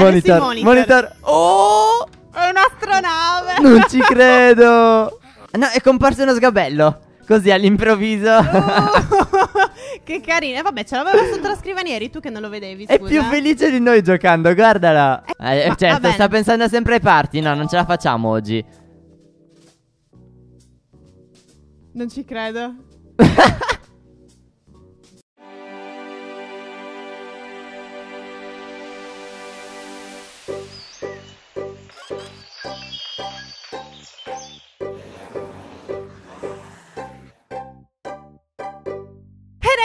Monitor, monitor. Oh, è un'astronave. Non ci credo. No, è comparso uno sgabello. Così all'improvviso. Che carina. Vabbè, ce l'avevo sotto la scrivania, eri tu che non lo vedevi, scusa. È più felice di noi giocando, guardala. Certo, sta pensando sempre ai party. No, non ce la facciamo oggi. Non ci credo.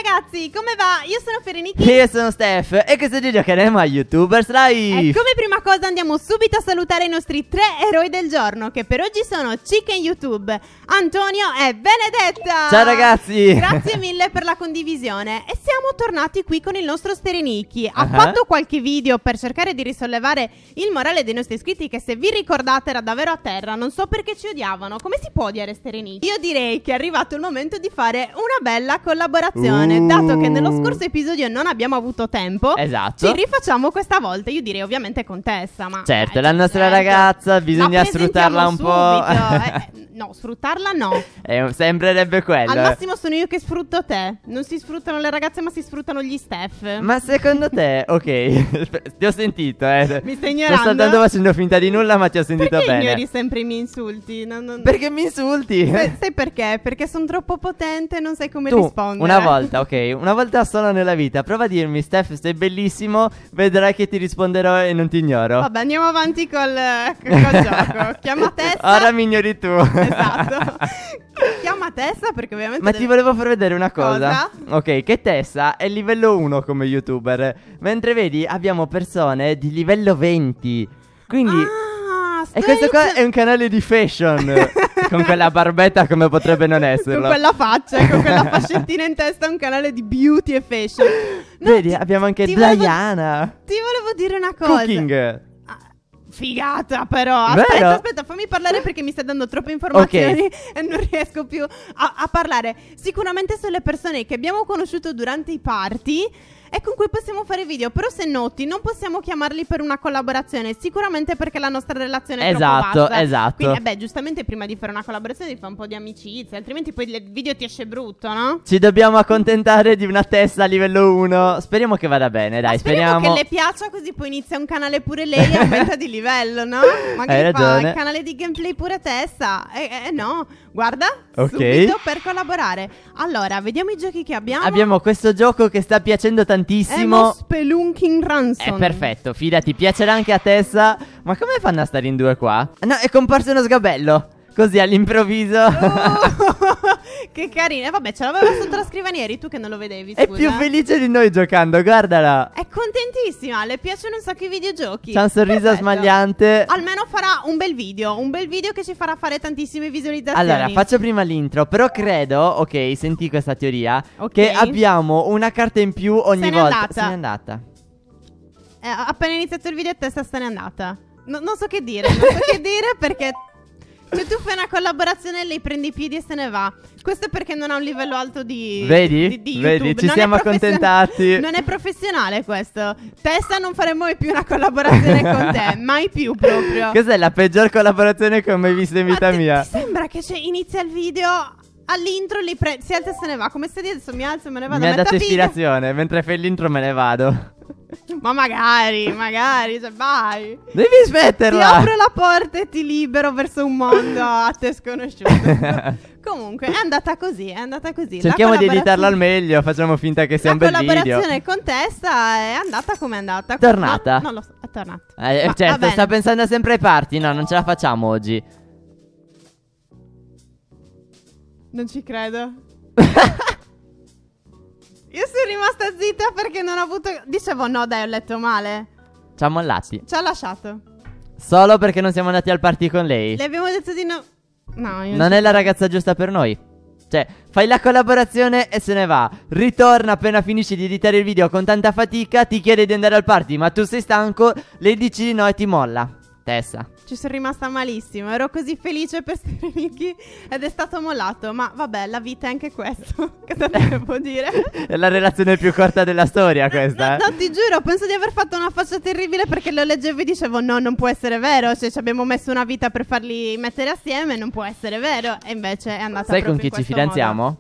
Ragazzi, come va? Io sono Fereniki. Io sono Steph e questo video giocheremo a Youtubers Live. E come prima cosa andiamo subito a salutare i nostri tre eroi del giorno, che per oggi sono Chicken YouTube, Antonio e Benedetta. Ciao ragazzi. Grazie mille per la condivisione. E siamo tornati qui con il nostro Sterenichi. Ha fatto qualche video per cercare di risollevare il morale dei nostri iscritti, che se vi ricordate era davvero a terra. Non so perché ci odiavano. Come si può odiare Sterenichi? Io direi che è arrivato il momento di fare una bella collaborazione. Dato che nello scorso episodio non abbiamo avuto tempo, esatto, ci rifacciamo questa volta. Io direi ovviamente con Tessa, ma certo, la nostra ragazza, bisogna sfruttarla un po'. No, sfruttarla no, sembrerebbe quello. Al massimo sono io che sfrutto te. Non si sfruttano le ragazze, ma si sfruttano gli Steph. Ma secondo te, ok, ti ho sentito, mi stai ignorando? Non sto tanto facendo finta di nulla, ma ti ho sentito perché bene. Perché ignori sempre i miei insulti? No. Perché mi insulti? Sai perché? Perché sono troppo potente e non sai come rispondere. Una volta, ok, una volta sola nella vita, prova a dirmi Steph sei bellissimo, vedrai che ti risponderò e non ti ignoro. Vabbè, andiamo avanti col gioco. Chiama Tessa. Ora mi ignori tu. Esatto. Chiama Tessa perché ovviamente... Ma ti volevo far vedere una cosa. Ok, che Tessa è livello 1 come youtuber, mentre vedi abbiamo persone di livello 20. Quindi... E questo qua è un canale di fashion. Con quella barbetta, come potrebbe non esserlo? Con quella faccia, con quella fascettina in testa, un canale di beauty e fashion. No, vedi, abbiamo anche Diana. Ti volevo dire una cosa. Cooking. Figata però. Aspetta, fammi parlare perché mi stai dando troppe informazioni e non riesco più a parlare. Sicuramente sono le persone che abbiamo conosciuto durante i party e con cui possiamo fare video. Però se noti non possiamo chiamarli per una collaborazione, sicuramente perché la nostra relazione è troppo bassa. Esatto. Quindi giustamente prima di fare una collaborazione devi fare un po' di amicizia, altrimenti poi il video ti esce brutto, no? Ci dobbiamo accontentare di una Testa a livello 1. Speriamo che vada bene, dai. Speriamo che le piaccia, così poi inizia un canale pure lei e aumenta di livello, no? Magari fa il canale di gameplay pure Tessa. No, guarda, subito per collaborare. Allora, vediamo i giochi che abbiamo. Abbiamo questo gioco che sta piacendo tantissimo. Spelunking Ransom. È perfetto, fidati, piacerà anche a Tessa. Ma come fanno a stare in due qua? No, è comparso uno sgabello. Così all'improvviso. Che carina. Vabbè, ce l'avevo sotto la scrivania, eri tu che non lo vedevi, scusa. È più felice di noi giocando, guardala. È contentissima, le piacciono un sacco i videogiochi. C'ha un sorriso smagliante. Almeno farà un bel video che ci farà fare tantissime visualizzazioni. Allora, faccio prima l'intro, però credo, ok, senti questa teoria, che abbiamo una carta in più ogni volta. Se n'è andata. Appena iniziato il video Tessa se n'è andata. Non so che dire, non so che dire perché... Cioè tu fai una collaborazione e lei prende i piedi e se ne va. Questo è perché non ha un livello alto di YouTube. Vedi, ci siamo accontentati. Non è professionale questo. Tessa, non faremo mai più una collaborazione con te. Mai più proprio. Cos'è la peggior collaborazione che ho mai visto in vita mia? Ti sembra che inizia il video... All'intro lì si alza e se ne va. Come stai adesso? Mi alzo e me ne vado. Mi ha dato ispirazione. Mentre fai l'intro me ne vado. Ma magari, cioè vai. Devi smetterla. Ti apro la porta e ti libero verso un mondo a te sconosciuto. Comunque è andata così, è andata così. Cerchiamo di editarla al meglio. Facciamo finta che sia un bel video. La collaborazione con Tessa è andata come è andata. Tornata. Non lo so, è tornata. Certo, sta pensando sempre ai party. No, non ce la facciamo oggi. Non ci credo. Io sono rimasta zitta perché non ho avuto... Dicevo no, dai, ho letto male. Ci ha mollati. Ci ha lasciato. Solo perché non siamo andati al party con lei. Le abbiamo detto di no. No, io non è la ragazza giusta per noi. Cioè, fai la collaborazione e se ne va. Ritorna appena finisci di editare il video con tanta fatica. Ti chiede di andare al party, ma tu sei stanco. Lei dici di no e ti molla. Tessa. Ci sono rimasta malissimo, ero così felice per Sterenichi ed è stato mollato. Ma vabbè, la vita è anche questo. Che devo dire? È la relazione più corta della storia questa. No, ti giuro, penso di aver fatto una faccia terribile perché lo leggevo e dicevo no, non può essere vero. Cioè, ci abbiamo messo una vita per farli mettere assieme, non può essere vero. E invece è andata proprio in questo modo. Sai con chi ci fidanziamo? Modo.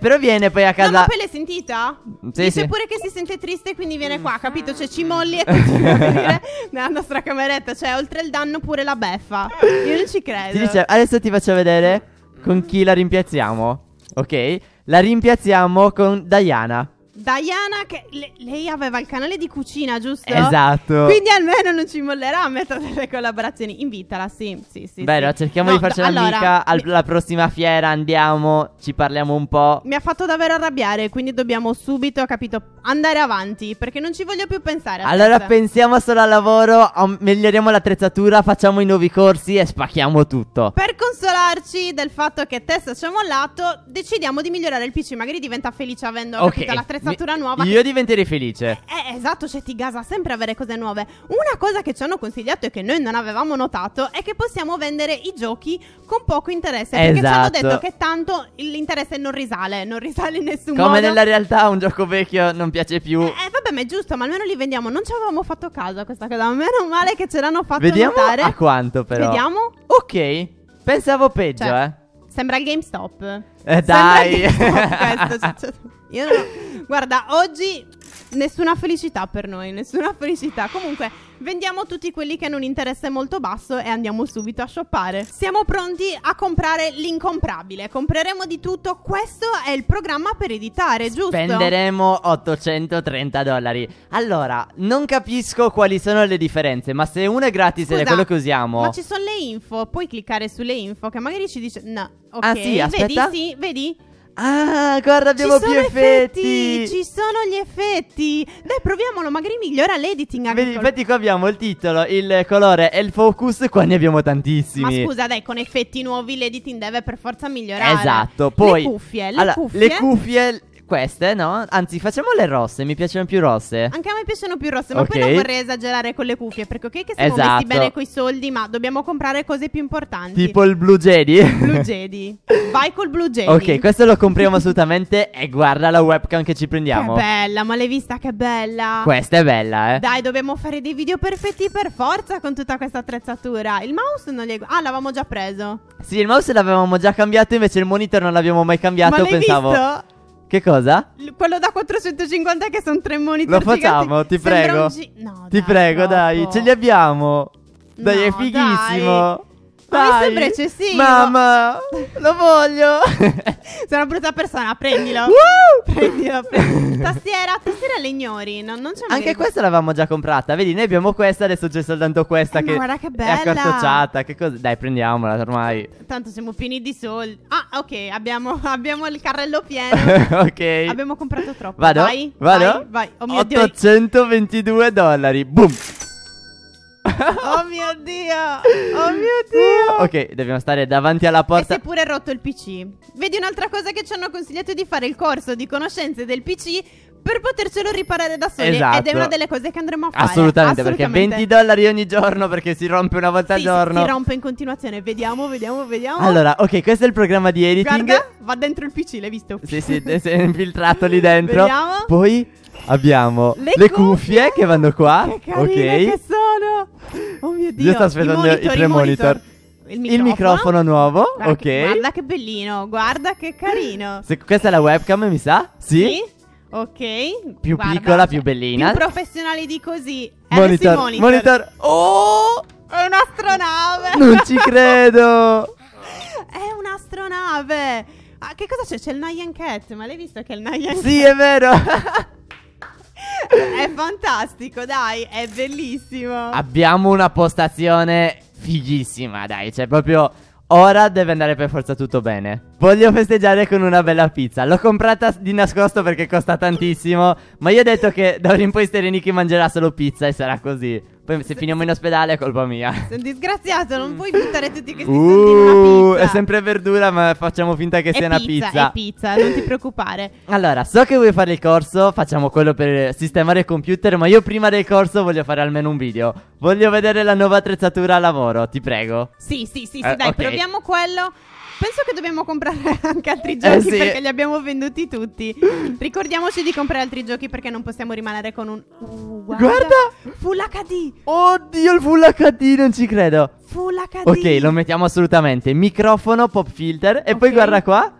Però viene poi a casa. No, ma poi l'hai sentita? Sì, dice sì, pure che si sente triste, quindi viene qua, capito? Cioè ci molli e continua a venire nella nostra cameretta. Cioè oltre il danno pure la beffa. Io non ci credo. Ti dice, adesso ti faccio vedere con chi la rimpiazziamo. Ok? La rimpiazziamo con Diana. Diana che lei aveva il canale di cucina, giusto? Esatto. Quindi almeno non ci mollerà a metà delle collaborazioni. Invitala, sì, sì, sì. Bello, sì, cerchiamo di farcela amica. Alla prossima fiera andiamo, ci parliamo un po'. Mi ha fatto davvero arrabbiare, quindi dobbiamo subito, capito, andare avanti, perché non ci voglio più pensare. Allora pensiamo solo al lavoro, miglioriamo l'attrezzatura, facciamo i nuovi corsi e spacchiamo tutto. Per consolarci del fatto che Tessa ci ha mollato, decidiamo di migliorare il PC. Magari diventa felice avendo, capito, l'attrezzatura nuova. Io diventerei felice. Esatto, cioè ti gasa sempre avere cose nuove. Una cosa che ci hanno consigliato e che noi non avevamo notato è che possiamo vendere i giochi con poco interesse. Perché ci hanno detto che tanto l'interesse non risale in nessun modo. Come nella realtà un gioco vecchio non piace più. Vabbè, ma è giusto, ma almeno li vendiamo. Non ci avevamo fatto caso a questa cosa. Meno male che ce l'hanno fatto notare. Vediamo a quanto però. Vediamo. Ok, pensavo peggio, cioè, sembra il GameStop. Dai GameStop, questo. Io no. Guarda, oggi nessuna felicità per noi, nessuna felicità. Comunque vendiamo tutti quelli che hanno un interesse molto basso e andiamo subito a shoppare. Siamo pronti a comprare l'incomprabile. Compreremo di tutto. Questo è il programma per editare, giusto? Spenderemo $830. Allora, non capisco quali sono le differenze, ma se uno è gratis ed è quello che usiamo. Ma ci sono le info, puoi cliccare sulle info che magari ci dice no, ok, ah, sì, aspetta. Vedi, sì, vedi? Ah, guarda, abbiamo più effetti. Ci sono gli effetti. Dai, proviamolo, magari migliora l'editing anche. Vedi, infatti qua abbiamo il titolo, il colore e il focus. Qua ne abbiamo tantissimi. Ma scusa, dai, con effetti nuovi l'editing deve per forza migliorare. Esatto, poi le cuffie queste, no? Anzi, facciamo le rosse, mi piacciono più rosse. Anche a me piacciono più rosse, ma poi non vorrei esagerare con le cuffie, perché ok che siamo messi bene coi soldi, ma dobbiamo comprare cose più importanti. Tipo il Blue Jedi. Blue Jedi. Vai col Blue Jedi. Ok, questo lo compriamo assolutamente. E guarda la webcam che ci prendiamo. Che bella, ma l'hai vista che bella? Questa è bella, eh. Dai, dobbiamo fare dei video perfetti per forza con tutta questa attrezzatura. Il mouse non li... Ah, l'avevamo già preso. Sì, il mouse l'avevamo già cambiato, invece il monitor non l'abbiamo mai cambiato, ma pensavo... Visto? Che cosa? Quello da 450 che sono 3 monitor. Lo facciamo, giganti. Ti prego. No, ti dai, prego, troppo. Dai, ce li abbiamo. Dai, no, è fighissimo. Dai. Ma mi sembra eccessivo. Mamma, lo voglio. Sono una brutta persona, prendilo. Prendilo. Tastiera le ignori. Non c'è. Anche questa l'avevamo già comprata. Vedi, noi abbiamo questa, adesso c'è soltanto questa che, guarda che bella, è accortocciata. Che cosa? Dai, prendiamola ormai. Tanto siamo pieni di soldi. Ah, ok, abbiamo il carrello pieno. Ok. Abbiamo comprato troppo. Vado? Vai. Oh mio Dio. $822. Boom. Oh mio Dio. Oh mio Dio. Ok, dobbiamo stare davanti alla porta. E si è pure rotto il PC. Vedi, un'altra cosa che ci hanno consigliato di fare il corso di conoscenze del PC per potercelo riparare da soli. Esatto. Ed è una delle cose che andremo a fare. Assolutamente, perché $20 ogni giorno, perché si rompe una volta al giorno. Si rompe in continuazione. Vediamo. Allora, ok, questo è il programma di editing. Guarda, va dentro il PC, l'hai visto? Sì, si è infiltrato lì dentro. Vediamo. Poi abbiamo le cuffie che vanno qua. Che carine che sono. Oh mio Dio. Io sto aspettando i tre monitor. Il microfono nuovo, guarda, ok. Guarda che bellino, guarda che carino. Questa è la webcam, mi sa? Sì? Ok. Più piccola, più bellina. Più professionali di così. Monitor. Oh, è un'astronave. Non ci credo. È un'astronave. Ah, che cosa c'è? C'è il Nyan Cat. Ma l'hai visto che è il Nyan Cat? Sì, è vero. È fantastico, dai, è bellissimo. Abbiamo una postazione fighissima, dai, cioè proprio ora deve andare per forza tutto bene. Voglio festeggiare con una bella pizza. L'ho comprata di nascosto perché costa tantissimo, ma io ho detto che da ora in poi Sterenichi mangerà solo pizza e sarà così. Poi se finiamo in ospedale è colpa mia. Sono disgraziato, non puoi buttare tutti questi soldi in una pizza. È sempre verdura, ma facciamo finta che sia una pizza. È pizza, non ti preoccupare. Allora, so che vuoi fare il corso, facciamo quello per sistemare il computer, ma io prima del corso voglio fare almeno un video. Voglio vedere la nuova attrezzatura a lavoro, ti prego. Sì, dai, okay, proviamo quello. Penso che dobbiamo comprare anche altri giochi, sì, perché li abbiamo venduti tutti. Ricordiamoci di comprare altri giochi perché non possiamo rimanere con un... guarda! Full HD! Oddio, il Full HD, non ci credo. Full HD! Ok, lo mettiamo assolutamente. Microfono, pop filter, e okay, poi guarda qua.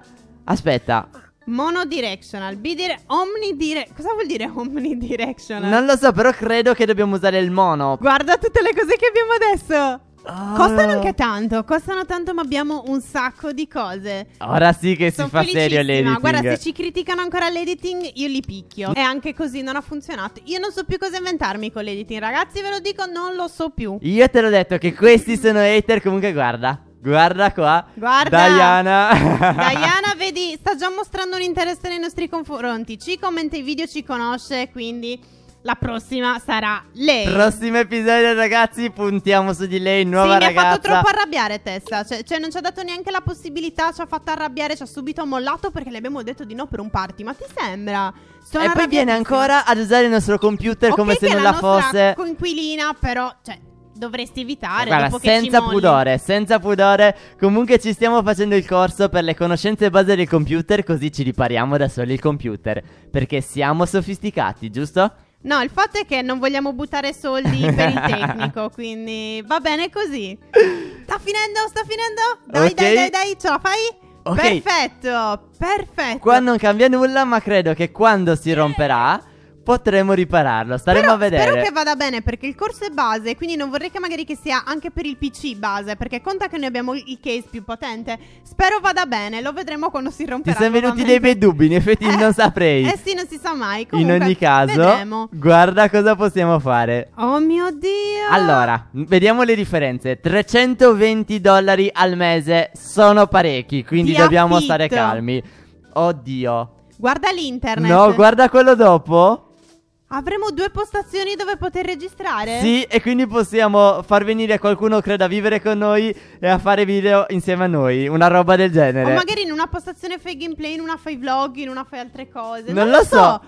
Aspetta. Monodirectional, omnidirectional. Cosa vuol dire omnidirectional? Non lo so, però credo che dobbiamo usare il mono. Guarda tutte le cose che abbiamo adesso. Oh. Costano anche tanto, costano tanto, ma abbiamo un sacco di cose. Ora sì che si fa serio l'editing. Guarda, se ci criticano ancora l'editing io li picchio. E anche così non ha funzionato. Io non so più cosa inventarmi con l'editing, ragazzi, ve lo dico, non lo so più. Io te l'ho detto che questi sono hater. Comunque guarda, guarda qua, guarda Diana. Diana, vedi, sta già mostrando un interesse nei nostri confronti. Ci commenta i video, ci conosce, quindi la prossima sarà lei. Prossimo episodio, ragazzi, puntiamo su di lei, nuova ragazza. Sì, mi ha fatto troppo arrabbiare Tessa, cioè non ci ha dato neanche la possibilità, ci ha fatto arrabbiare, ci ha subito mollato perché le abbiamo detto di no per un party. Ma ti sembra? Sono e poi viene ancora ad usare il nostro computer, okay, come se non la fosse coinquilina, però, cioè, dovresti evitare. Guarda, dopo senza pudore, senza pudore. Comunque ci stiamo facendo il corso per le conoscenze base del computer, così ci ripariamo da soli il computer, perché siamo sofisticati, giusto? No, il fatto è che non vogliamo buttare soldi per il tecnico, quindi va bene così. Sta finendo? Dai, okay, dai, ce la fai? Okay. Perfetto. Qua non cambia nulla, ma credo che quando si romperà potremo ripararlo, staremo a vedere. Spero che vada bene, perché il corso è base, quindi non vorrei che magari che sia anche per il PC base, perché conta che noi abbiamo il case più potente. Spero vada bene, lo vedremo quando si romperà. Ti sono venuti dei bei dubbi, in effetti non saprei. Eh sì, non si sa mai. Comunque, in ogni caso, vedremo. Guarda cosa possiamo fare. Oh mio Dio. Allora, vediamo le differenze. $320 al mese sono parecchi, quindi dobbiamo stare calmi. Oddio. Guarda l'internet. No, guarda quello dopo. Avremo due postazioni dove poter registrare? Sì, e quindi possiamo far venire qualcuno, credo, a vivere con noi e a fare video insieme a noi, una roba del genere. O magari in una postazione fai gameplay, in una fai vlog, in una fai altre cose. Non lo so,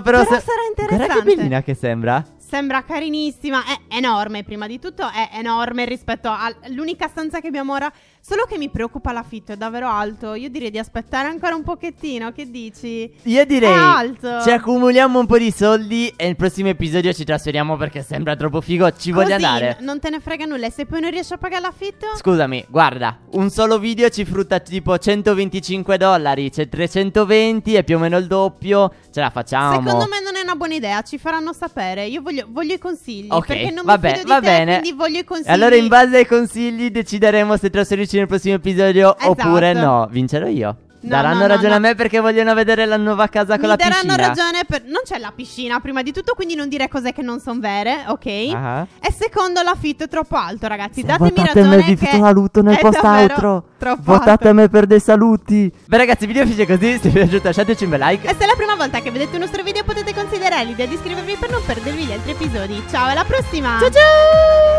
però sarà interessante. Guarda che bellina che sembra. Sembra carinissima, è enorme, prima di tutto è enorme rispetto all'unica stanza che abbiamo ora. Solo che mi preoccupa l'affitto, è davvero alto. Io direi di aspettare ancora un pochettino, che dici? Io direi, è alto. Ci accumuliamo un po' di soldi e il prossimo episodio ci trasferiamo perché sembra troppo figo, ci voglio andare. Non te ne frega nulla, e se poi non riesci a pagare l'affitto? Scusami, guarda, un solo video ci frutta tipo $125, c'è 320, è più o meno il doppio, ce la facciamo. Secondo me non è una buona idea, ci faranno sapere, io voglio i consigli, okay, perché non mi fido di te, quindi voglio i consigli. Allora in base ai consigli decideremo se trasferirci nel prossimo episodio, esatto, oppure no. Vincerò io. Daranno ragione a me perché vogliono vedere la nuova casa con la piscina. Daranno ragione per... Non c'è la piscina, prima di tutto, quindi non dire cose che non sono vere, ok? E secondo, l'affitto è troppo alto, ragazzi. Se datemi ragione che... Votate me per dei saluti. Beh ragazzi, il video finisce così. Se vi è piaciuto lasciateci un bel like. E se è la prima volta che vedete un nostro video potete considerare l'idea di iscrivervi per non perdervi gli altri episodi. Ciao, alla prossima. Ciao ciao.